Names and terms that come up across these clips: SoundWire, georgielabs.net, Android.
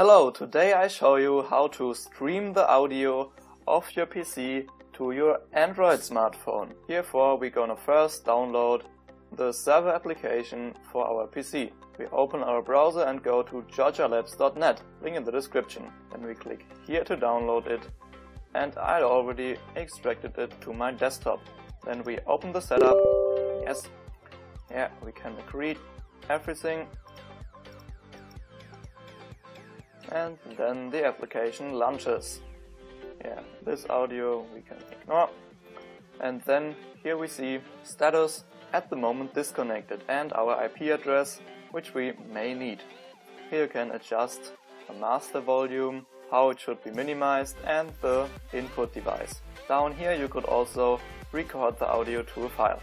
Hello, today I show you how to stream the audio of your PC to your Android smartphone. Herefore we're gonna first download the server application for our PC. We open our browser and go to georgielabs.net, link in the description. Then we click here to download it, and I already extracted it to my desktop. Then we open the setup, we can agree everything. And then the application launches. This audio we can ignore. And then here we see status at the moment disconnected and our IP address, which we may need. Here you can adjust the master volume, how it should be minimized, and the input device. Down here you could also record the audio to a file.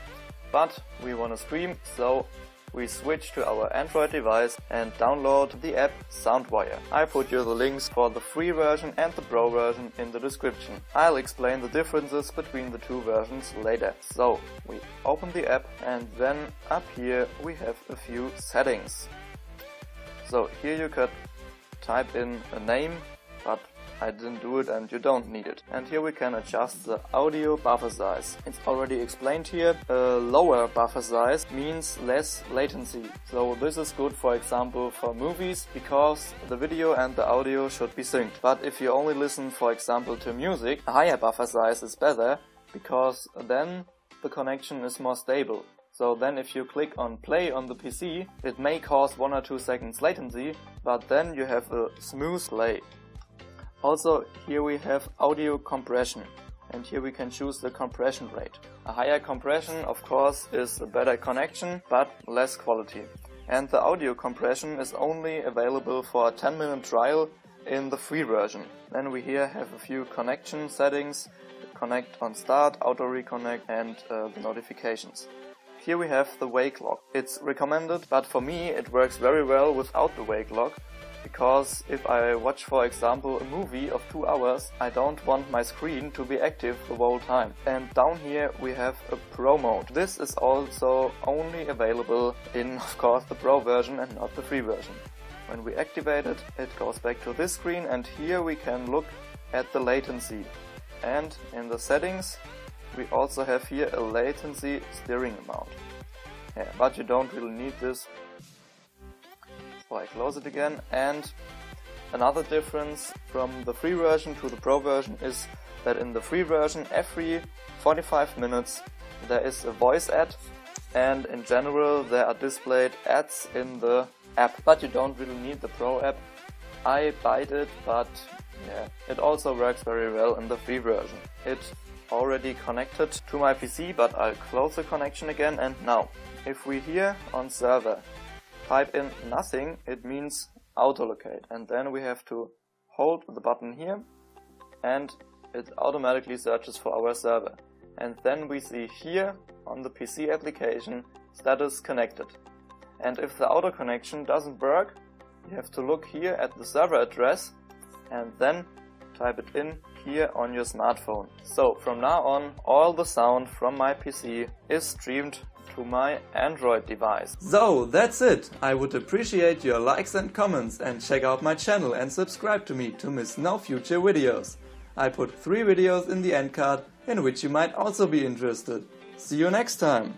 But we want to stream, so we switch to our Android device and download the app SoundWire. I put you the links for the free version and the pro version in the description. I'll explain the differences between the two versions later. So, we open the app and then up here we have a few settings. So here you could type in a name, but I didn't do it and you don't need it. And here we can adjust the audio buffer size. It's already explained here. A lower buffer size means less latency. So this is good, for example, for movies, because the video and the audio should be synced. But if you only listen, for example, to music, a higher buffer size is better, because then the connection is more stable. So then if you click on play on the PC, it may cause 1 or 2 seconds latency, but then you have a smooth play. Also, here we have audio compression, and here we can choose the compression rate. A higher compression, of course, is a better connection, but less quality. And the audio compression is only available for a 10-minute trial in the free version. Then we here have a few connection settings, connect on start, auto reconnect, and the notifications. Here we have the wake lock. It's recommended, but for me it works very well without the wake lock. Because if I watch, for example, a movie of 2 hours, I don't want my screen to be active the whole time. And down here we have a Pro mode. This is also only available in, of course, the Pro version and not the free version. When we activate it, it goes back to this screen, and here we can look at the latency. And in the settings, we also have here a latency steering amount. But you don't really need this. So I close it again, and another difference from the free version to the pro version is that in the free version every 45 minutes there is a voice ad, and in general there are displayed ads in the app, but you don't really need the pro app. I bought it, but it also works very well in the free version. It already connected to my PC, but I'll close the connection again, and now if we here on server type in nothing, it means auto-locate, and then we have to hold the button here and it automatically searches for our server. And then we see here on the PC application status connected. And if the auto connection doesn't work, you have to look here at the server address and then type it in here on your smartphone. So from now on, all the sound from my PC is streamed to my Android device. So that's it. I would appreciate your likes and comments, and check out my channel and subscribe to me to miss no future videos. I put 3 videos in the end card in which you might also be interested. See you next time.